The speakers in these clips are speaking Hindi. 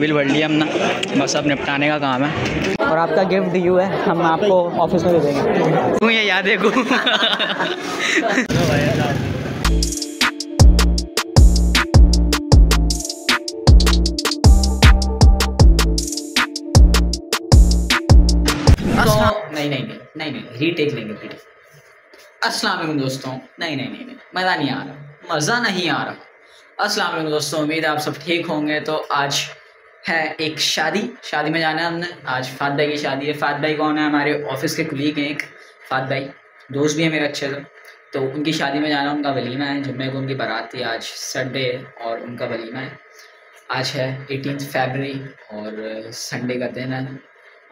बिल भर लिया हमने, बस अब निपटाने का काम है। और आपका गिफ्ट यू है, हम आपको ऑफिस में दे देंगे। तू ये याद है नहीं, रीटेक लेंगे रीटेक। अस्सलाम वालेकुम दोस्तों। नहीं, मज़ा नहीं आ रहा, अस्सलाम वालेकुम दोस्तों, उम्मीद है आप सब ठीक होंगे। तो आज है एक शादी में जाना है हमने। आज फहद भाई की शादी है। फहद भाई कौन है? हमारे ऑफिस के कुलीग हैं एक, फहद भाई दोस्त भी है मेरे अच्छे से। तो उनकी शादी में जाना, उनका वलीमा है, जुम्मे को उनकी बारात थी, आज सैटरडे है और उनका वलीमा है। आज है 18 फरवरी और संडे का दिन है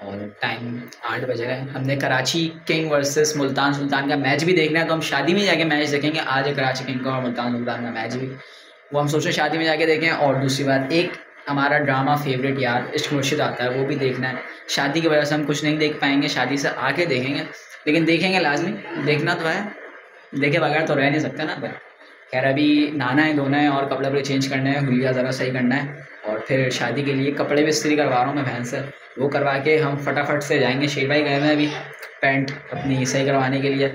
और टाइम 8 बजे है। हमने कराची किंग वर्सेस मुल्तान सुल्तान का मैच भी देखना है, तो हम शादी में जाके मैच देखेंगे। आज है कराची किंग का और मुल्तान सुल्तान का मैच भी, वो हम सोच रहे शादी में जाके देखें। और दूसरी बात, एक हमारा ड्रामा फेवरेट यार इश्क मुर्शिद आता है, वो भी देखना है। शादी की वजह से हम कुछ नहीं देख पाएंगे, शादी से आके देखेंगे, लेकिन देखेंगे लाजमी, देखना तो है, देखे बगैर तो रह नहीं सकता ना। खैर अभी नहाना है, धोना है और कपड़े चेंज करने हैं, हुलिया ज़रा सही करना है और फिर शादी के लिए कपड़े भी इस्त्री करवा रहा हूँ मैं बहन से, वो करवा के हम फटाफट से जाएंगे। शेर भाई गए हैं अभी पैंट अपनी सही करवाने के लिए।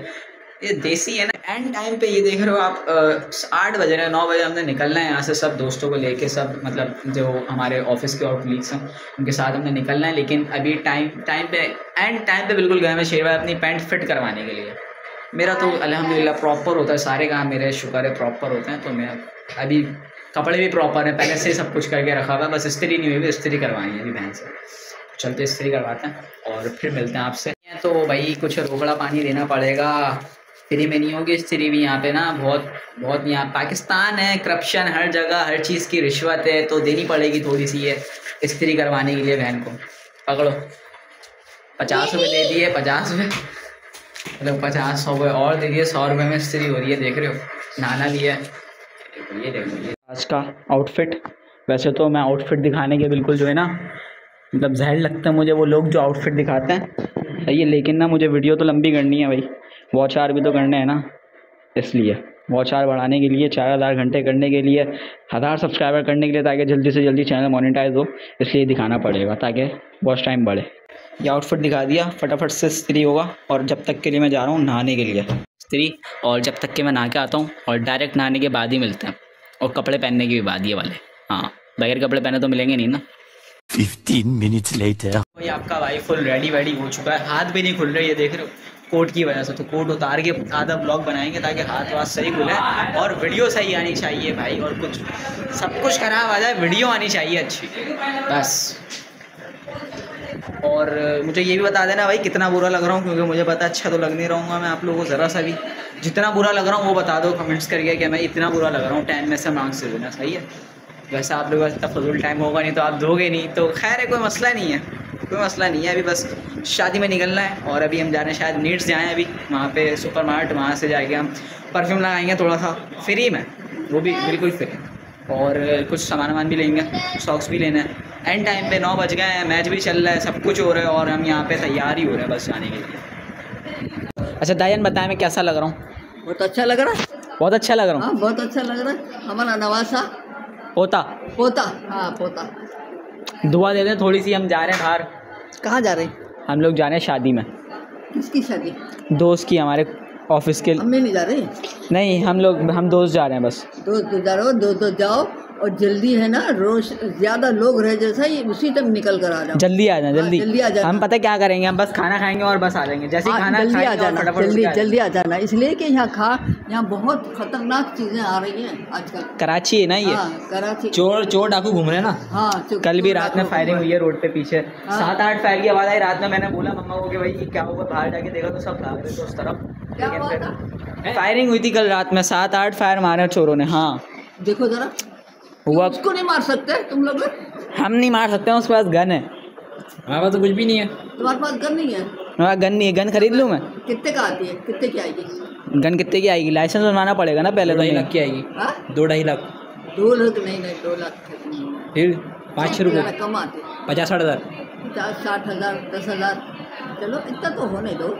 ये देसी है ना, एंड टाइम पे ये देख रहे हो आप, 8 बजे ना 9 बजे हमने निकलना है यहाँ से, सब दोस्तों को लेके, सब मतलब जो हमारे ऑफिस के और कलीग्स हैं उनके साथ हमने निकलना है। लेकिन अभी टाइम पे बिल्कुल गए हैं शेर भाई अपनी पैंट फिट करवाने के लिए। मेरा तो अल्हम्दुलिल्लाह प्रॉपर होता है, सारे काम मेरे शुक्र है प्रॉपर होते हैं, तो मैं अभी कपड़े भी प्रॉपर हैं, पहले से सब कुछ करके रखा हुआ है, बस इस्त्री नहीं हुई, इस्त्री करवाई है अभी बहन से। चलते इस्त्री करवाते हैं और फिर मिलते हैं आपसे। तो भाई कुछ रोकड़ा पानी देना पड़ेगा, फ्री में नहीं होगी इस्त्री भी यहाँ पे ना, बहुत यहाँ पाकिस्तान है, करप्शन हर जगह, हर चीज़ की रिश्वत है, तो देनी पड़ेगी थोड़ी सी ये इस्त्री करवाने के लिए। बहन को पकड़ो, 50 रुपये दे दिए, 50 रुपये मतलब 50-100 रुपये और दे दिए, 100 रुपये में इस्त्री हो रही है, देख रहे हो। नहाना भी है, ये देखो आज का आउटफिट। वैसे तो मैं आउटफिट दिखाने के बिल्कुल जो है ना, मतलब जहर लगता है मुझे वो लोग जो आउटफिट दिखाते हैं, सही है, लेकिन ना मुझे वीडियो तो लंबी करनी है भाई, वॉच आवर भी तो करने हैं ना, इसलिए वॉच आवर बढ़ाने के लिए, 4000 घंटे करने के लिए, 1000 सब्सक्राइबर करने के लिए, ताकि जल्दी से जल्दी चैनल मोनेटाइज हो, इसलिए दिखाना पड़ेगा ताकि वॉच टाइम बढ़े। ये आउटफिट दिखा दिया, फटाफट से इस्त्री होगा और जब तक के लिए मैं जा रहा हूँ नहाने के लिए इस्त्री, और जब तक के मैं नहा के आता हूँ, और डायरेक्ट नहाने के बाद ही मिलते हैं और कपड़े पहनने के बाद ये वाले, हाँ बगैर कपड़े पहने तो मिलेंगे नहीं ना। 15 मिनट्स लेटर। भाई आपका भाई फुल रेडी हो चुका है, हाथ भी नहीं खुल रहे, ये देख रहे हो कोट की वजह से, तो कोट उतार के आधा ब्लॉग बनाएंगे ताकि हाथ वाथ सही खुले और वीडियो सही आनी चाहिए भाई, और कुछ सब कुछ खराब आ जाए, वीडियो आनी चाहिए अच्छी बस। और मुझे ये भी बता देना भाई कितना बुरा लग रहा हूँ, क्योंकि मुझे पता अच्छा तो लग नहीं रहूँगा मैं आप लोगों को, ज़रा सा भी जितना बुरा लग रहा हूँ वो बता दो कमेंट्स करके कि मैं इतना बुरा लग रहा हूँ, 10 में से मार्क्स दे देना, सही है। वैसे आप लोगों का इतना फजूल टाइम होगा नहीं तो आप दोगे नहीं, तो खैर है, कोई मसला नहीं है। अभी बस शादी में निकलना है और अभी हम जा रहे हैं शायद नीड्स जाएँ अभी, वहाँ पे सुपरमार्केट, वहाँ से जाके हम परफ्यूम लगाएंगे थोड़ा सा फ्री में, वो भी बिल्कुल फ्री, और कुछ सामान भी लेंगे, सॉक्स भी लेना है। एंड टाइम पे 9 बज गए हैं, मैच भी चल रहा है, सब कुछ हो रहा है और हम यहाँ पे तैयार ही हो रहे हैं बस जाने के लिए। अच्छा दायन बताएं मैं कैसा लग रहा हूँ? बहुत अच्छा लग रहा है। हमारा नवासा पोता, हाँ पोता, दुआ दे दें थोड़ी सी। हम जा रहे हैं बाहर। कहाँ जा रहे हैं? हम लोग जा रहे हैं शादी में। किसकी शादी? दोस्त की, हमारे ऑफिस के। हम नहीं जा रहे। नहीं हम दोस्त जा रहे हैं बस। दोस्त जा रहे हो? दोस्त जाओ और जल्दी है ना, रोज ज़्यादा लोग रहे जैसा ही, उसी टाइम निकल कर आ जाओ, जल्दी आ जाना। हम पता क्या करेंगे, हम बस खाना खाएंगे और बस आ जाएंगे, जैसे खाना जल्दी आ जाना, इसलिए कि यहाँ बहुत खतरनाक चीज़ें आ रही हैं आजकल। कराची है ना ये, कराची चोर डाकू घूम रहे हैं ना। हाँ, कल भी रात में फायरिंग हुई है रोड पे, पीछे 7-8 फायर की आवाज़ आई रात में। मैंने बोला मम्मा को कि भाई क्या हुआ, बाहर जाके देखा तो सब भाग रहे थे उस तरफ, फायरिंग हुई थी कल रात में, 7-8 फायर मारे चोरों ने। हाँ देखो जरा, उसको नहीं मार सकते तुम लोग? हम नहीं मार सकते, उसके पास गन है, हमारे पास तो कुछ भी नहीं है। तुम्हारे पास गन नहीं है? हमारा गन नहीं है। गन खरीद लूँ मैं? कितने का आती है, कितने की आएगी गन? कितने की आएगी? लाइसेंस बनवाना पड़ेगा ना पहले, 2.5 लाख की आएगी। 2.5 लाख? 2 लाख नहीं, 2 लाख। फिर 500 रुपये कम आते, 50-60 हज़ार, 50-60 हज़ार, 10 हज़ार, चलो इतना तो होने दो।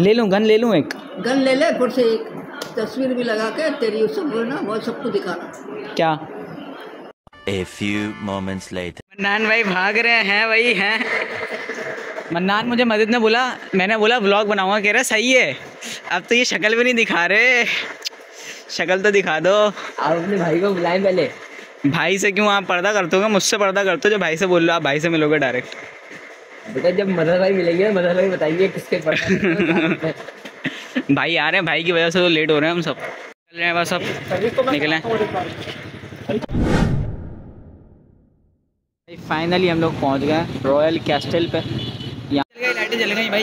ले लूँ गन, ले लूँ एक गन, ले ले फिर से एक तस्वीर भी लगा के तेरी, उसको बोलना वो सबको दिखाना क्या। A few moments later. Mannan भाई भाग रहे हैं वही हैं। मन्नान मुझे मदद ने बोला, मैंने बोला व्लॉग बनाऊंगा, कह रहा सही है। अब तो ये शक्ल भी नहीं दिखा रहे, शक्ल तो दिखा दो। आप अपने भाई को बुलाएं पहले। भाई से क्यों, आप पर्दा करते हो, मुझसे पर्दा करते हो। जब भाई से बोल रहे हो, आप भाई से मिलोगे डायरेक्ट। बेटा जब मदर भाई मिलेंगे, मदर भाई बताइए किसके पर्दा। भाई आ रहे हैं, भाई की वजह से तो लेट हो रहे हैं हम सब। चल रहे हैं बस, सब निकलें। फाइनली हम लोग पहुंच गए रॉयल कैस्टल पे। यहाँ लाइटें जल गई भाई,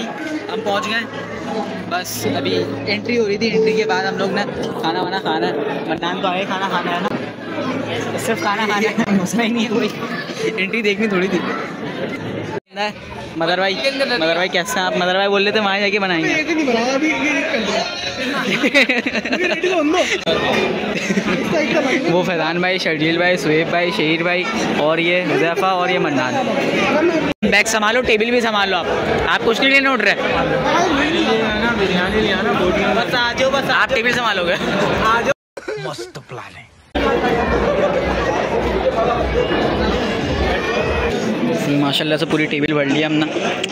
हम पहुंच गए। बस अभी एंट्री हो रही थी, एंट्री के बाद हम लोग ना खाना वाना खाना है। मन्नान तो आए खाना खाना है ना, सिर्फ खाना खाना है, मसला ही नहीं है कोई। एंट्री देखनी थोड़ी थी। मदर भाई, मदर भाई कैसे हैं आप? मदर भाई बोल रहे थे वहाँ जाके बनाएंगे। वो फैजान भाई, शर्जील भाई, सुहेब भाई, शहीर भाई और ये हुज़ैफ़ा और ये मन्नान। बैग संभालो, टेबल भी संभालो। आप कुछ नहीं लेना उठ रहे हैं, बस आ जाओ, बस आप टेबल संभालोगे। आ जाओ, मस्त प्लान है माशाल्लाह से। पूरी टेबल भर लिया हमने,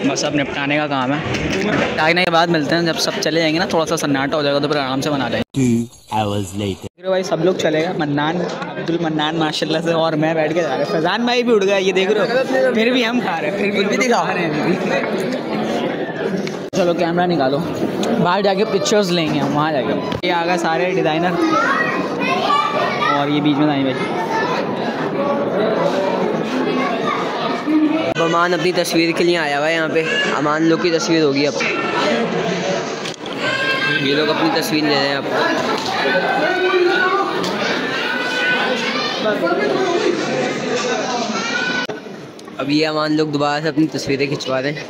बस अब निपटाने का काम है। टागने के बाद मिलते हैं, जब सब चले जाएंगे ना, थोड़ा सा सन्नाटा हो जाएगा तो फिर आराम से बना लेंगे। भाई सब लोग चले गए, मन्नान, अब्दुल मन्नान माशाल्लाह से, और मैं बैठ के जा रहा हूँ। फैजान भाई भी उठ गया, ये देख रहे हो, फिर भी हम खा रहे हैं, फिर भी दिखा रहे हैं। चलो कैमरा निकालो, बाहर जाके पिक्चर्स लेंगे हम, वहाँ जाके। ये आ गए सारे डिज़ाइनर, और ये बीच में आई भाई। अमान अपनी तस्वीर के लिए आया हुआ है यहाँ पे, अमान लोग की तस्वीर होगी। अब ये लोग अपनी तस्वीर ले रहे हैं। अब ये अमान लोग दोबारा से अपनी तस्वीरें खिंचवा रहे हैं।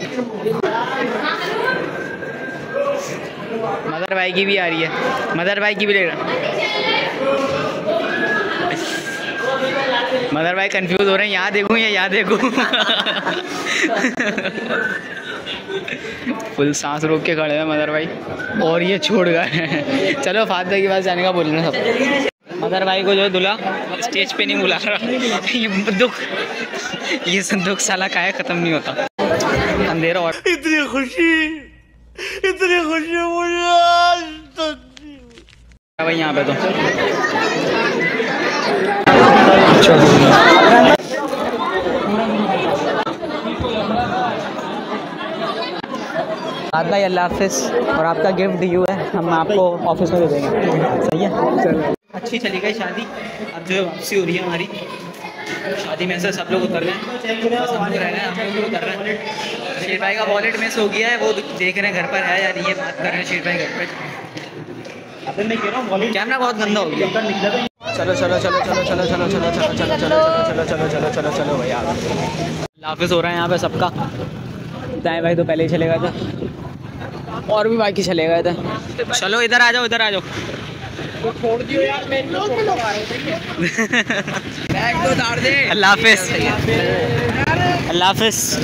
मदर भाई की भी आ रही है, मदर भाई की भी ले रहा। मदर भाई कंफ्यूज हो रहे हैं, यहाँ देखूँ या यहाँ देखूँ। फुल सांस रोक के खड़े हैं मदर भाई, और ये छोड़ गए। चलो फहद भाई के पास जाने का बोल रहे हैं सब। मदर भाई को जो दुला स्टेज पे नहीं बुला रहा। ये दुख, ये संदूक साला काहे ख़त्म नहीं होता। अंधेरा और इतनी खुशी, इतनी खुशी भाई यहाँ पे तो। भाई अल्लाह हाफिज़, और आपका गिफ्ट यू है, हम आपको ऑफिस में दे देंगे। सही है, चलो अच्छी चली गई शादी। अब जो वापसी हो रही है हमारी, शादी में से सब लोग उतर रहे हैं, बस हम रह रहे हैं, हम लोग उतर रहे हैं। शेर भाई का वॉलेट मिस हो गया है, वो देख रहे हैं घर पर है या नहीं है, बात कर रहे हैं शेर भाई घर पर। कैमरा बहुत गंदा हो गया। चलो चलो चलो चलो चलो चलो चलो चलो चलो चलो चलो चलो चलो चलो चलो भैया। लाफिस हो रहा है यहाँ पे सबका। दाएँ भाई तो पहले ही चले गए थे, और भी बाकी चले गए थे। चलो इधर आ जाओ, इधर आ जाओ। छोड़ दियो यार, मैं इन लोगों को लगा रहा हूँ। अल्लाह हाफिज़, अल्लाह हाफिज़।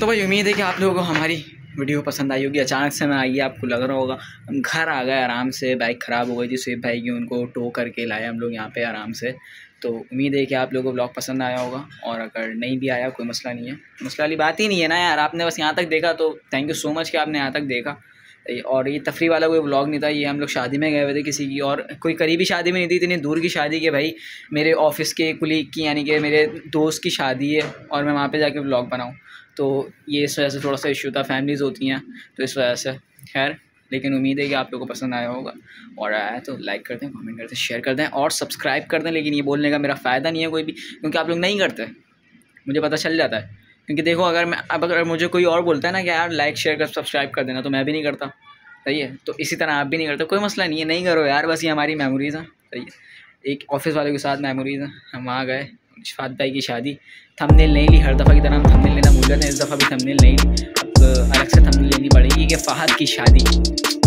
तो भाई उम्मीद है कि आप लोगों को हमारी वीडियो पसंद आई होगी। अचानक से मैं आई है, आपको लग रहा होगा। हम घर आ गए आराम से, बाइक ख़राब हो गई थी सुहेब भाई की, उनको टो करके लाए हम लोग यहाँ पे आराम से। तो उम्मीद है कि आप लोगों को ब्लॉग पसंद आया होगा, और अगर नहीं भी आया कोई मसला नहीं है, मसला वाली बात ही नहीं है ना यार। आपने बस यहाँ तक देखा तो थैंक यू सो मच कि आपने यहाँ तक देखा। और ये तफरी वाला कोई व्लॉग नहीं था, ये हम लोग शादी में गए हुए थे किसी की, और कोई करीबी शादी में नहीं थी, इतनी दूर की शादी के भाई मेरे ऑफिस के कुलीग की, यानी कि मेरे दोस्त की शादी है, और मैं वहाँ पे जाके व्लॉग बनाऊँ, तो ये इस वजह से थोड़ा सा इशू था। फैमिलीज़ होती हैं तो इस वजह से, खैर। लेकिन उम्मीद है कि आप लोगों को पसंद आया होगा, और आया तो लाइक कर दें, कमेंट कर दें, शेयर कर दें और सब्सक्राइब कर दें। लेकिन ये बोलने का मेरा फ़ायदा नहीं है कोई भी, क्योंकि आप लोग नहीं करते, मुझे पता चल जाता है। क्योंकि देखो अगर मैं, अब अगर मुझे कोई और बोलता है ना कि यार लाइक शेयर कर सब्सक्राइब कर देना, तो मैं भी नहीं करता, सही है। तो इसी तरह आप भी नहीं करते, कोई मसला नहीं है, नहीं करो यार, बस ये हमारी मेमोरीज़ हैं, सही है। एक ऑफिस वाले के साथ मेमोरीज़ हैं। हम वहाँ गए, फहद भाई की शादी, थंबनेल नहीं ली, हर दफ़ा की तरह हम थंबनेल लेना भूल जाते हैं, इस दफ़ा भी थंबनेल नहीं ली। अब अलग से थंबनेल लेनी पड़ेगी कि फहद की शादी।